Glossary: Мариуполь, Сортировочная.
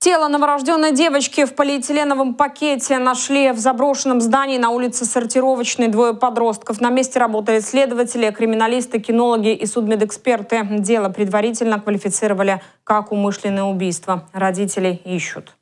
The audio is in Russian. Тело новорожденной девочки в полиэтиленовом пакете нашли в заброшенном здании на улице Сортировочной. Двое подростков. На месте работали следователи, криминалисты, кинологи и судмедэксперты. Дело предварительно квалифицировали как умышленное убийство. Родителей ищут.